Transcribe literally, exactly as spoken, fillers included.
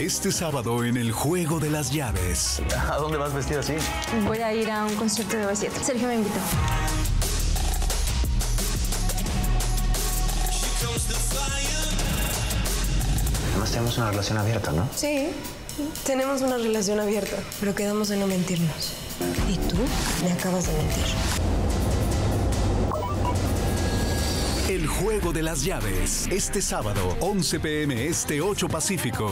Este sábado en El Juego de las Llaves. ¿A dónde vas vestida así? Voy a ir a un concierto de B siete. Sergio me invitó. Además tenemos una relación abierta, ¿no? Sí, tenemos una relación abierta, pero quedamos en no mentirnos. Y tú me acabas de mentir. El Juego de las Llaves, este sábado, once p m este, ocho Pacífico.